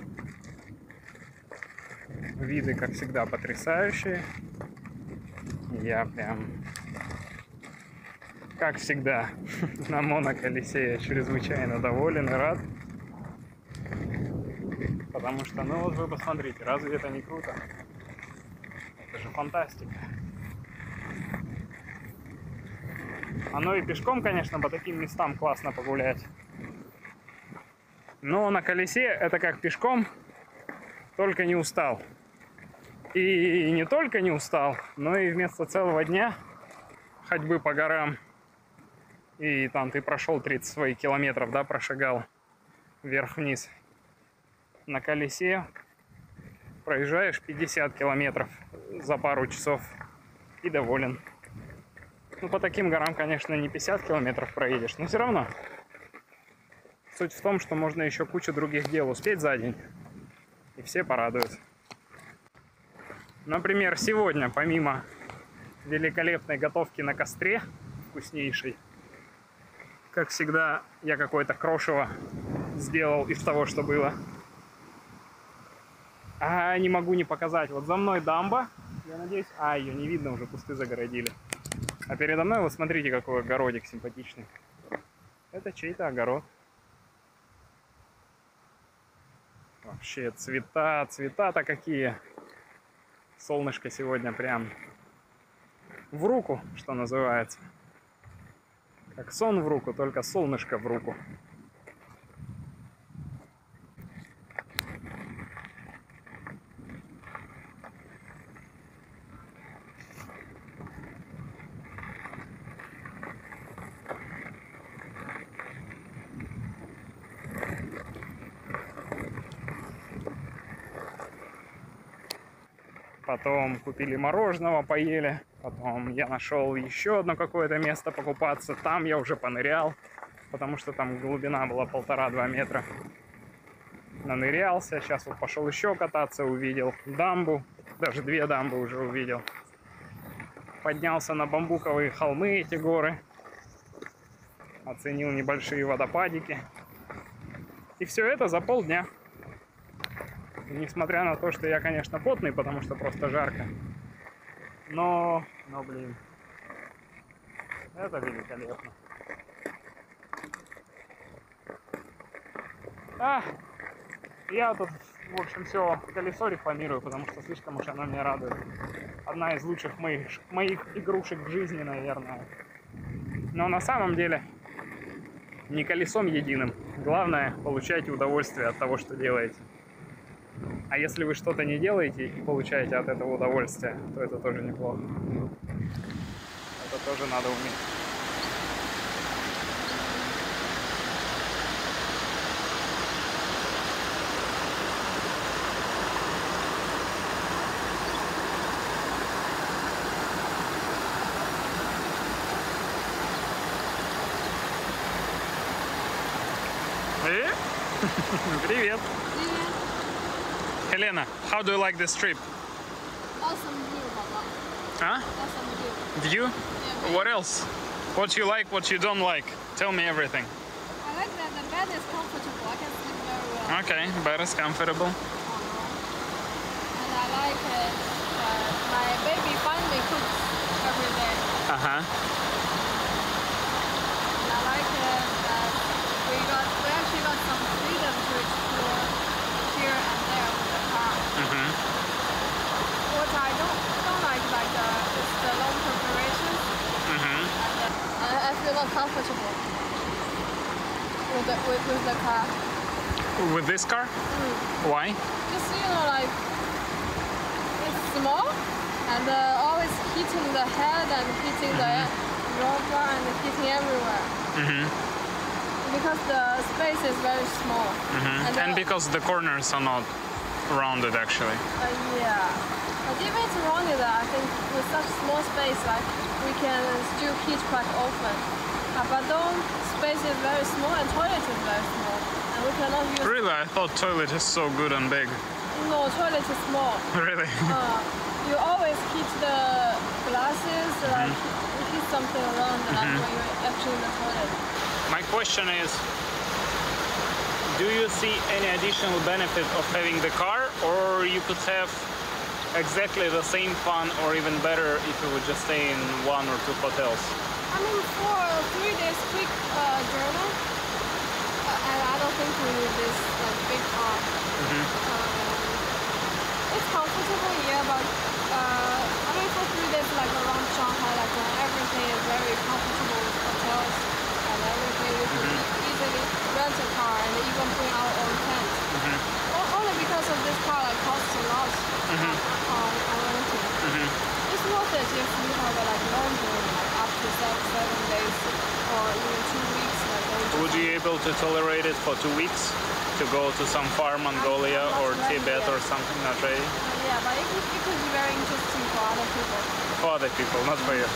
Виды, как всегда, потрясающие. Я прям... Как всегда, на моноколесе я чрезвычайно доволен и рад. Африки, потому что, ну вот вы посмотрите, разве это не круто? Это же фантастика. Оно и пешком, конечно, по таким местам классно погулять. Но на колесе это как пешком, только не устал. И не только не устал, но и вместо целого дня ходьбы по горам, и там ты прошел тридцать своих километров, да, прошагал вверх-вниз. На колесе проезжаешь пятьдесят километров за пару часов и доволен. Ну, по таким горам, конечно, не пятьдесят километров проедешь, но все равно. Суть в том, что можно еще кучу других дел успеть за день, и все порадуются. Например, сегодня, помимо великолепной готовки на костре, вкуснейшей, как всегда, я какое-то крошево сделал из того, что было. А не могу не показать. Вот за мной дамба, я надеюсь. А, ее не видно, уже кусты загородили. А передо мной, вот смотрите, какой огородик симпатичный. Это чей-то огород. Вообще цвета, цвета-то какие. Солнышко сегодня прям в руку, что называется. Как сон в руку, только солнышко в руку. Потом купили мороженого, поели. Потом я нашел еще одно какое-то место покупаться. Там я уже понырял, потому что там глубина была полтора-два метра. Нанырялся. Сейчас вот пошел еще кататься, увидел дамбу. Даже две дамбы уже увидел. Поднялся на бамбуковые холмы, эти горы. Оценил небольшие водопадики. И все это за полдня. Несмотря на то, что я, конечно, потный, потому что просто жарко. Но, но, блин, это великолепно. А, я тут, в общем, все колесо рекламирую, потому что слишком уж оно меня радует. Одна из лучших моих, моих игрушек в жизни, наверное. Но на самом деле не колесом единым. Главное, получайте удовольствие от того, что делаете. А если вы что-то не делаете и получаете от этого удовольствие, то это тоже неплохо. Это тоже надо уметь. Привет! Привет! Helena, how do you like this trip? Awesome view, Baba. Huh? Awesome view. View? Yeah, what else? What you like, what you don't like? Tell me everything. I like that the bed is comfortable. I can sleep very well. Okay, bed is comfortable. Uh-huh. And I like it that my baby finally cooks every day. Uh-huh. And I like it that we, got, we actually got some freedom to explore here and there. Mm-hmm. What I don't, don't like, like uh, is the long preparation. Mm-hmm. And uh, I, I feel uncomfortable with the, with, with the car. With this car? Mm. Why? Just, you know, like, it's small and uh, always hitting the head and hitting mm-hmm. the rubber and hitting everywhere. Mm-hmm. Because the space is very small. Mm-hmm. And, and because the corners are not rounded actually. Uh, yeah. But if it's rounded, I think with such small space, like we can still hit quite often. Uh, but don't space is very small and toilet is very small, and we cannot use. Really, I thought toilet is so good and big. No, toilet is small. Really. uh, you always hit the glasses, like mm-hmm. you hit something around, and mm-hmm. when you're actually in the toilet. My question is. Do you see any additional benefit of having the car, or you could have exactly the same fun, or even better if you would just stay in one or two hotels? I mean, for three days quick uh, journal, uh, I don't think we need this like, big car. Mm-hmm. Uh, it's comfortable, yeah, but uh, I mean for three days like around Shanghai, like everything is very comfortable with hotels and everything. We can mm-hmm. easily rent a car and even bring our own tent. Mm-hmm. Well, only because of this car, like costs a lot mm-hmm. on renting. Mm-hmm. It's worth it if you have a like long journey, like up to seven, seven days or even two weeks. Like, would you be able to tolerate it for two weeks? To go to some far Mongolia or Tibet or something, not ready? Yeah, but it could, it could be very interesting for other people. For other people, not for you.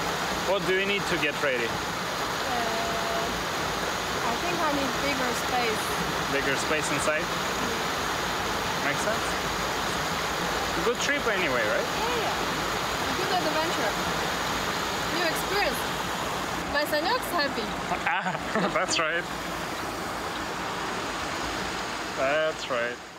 What do you need to get ready? Uh, I think I need bigger space. Bigger space inside? Mm. Makes sense? Good trip anyway, right? Yeah, yeah. A good adventure. New experience. My son looks happy. Ah, that's right. That's right.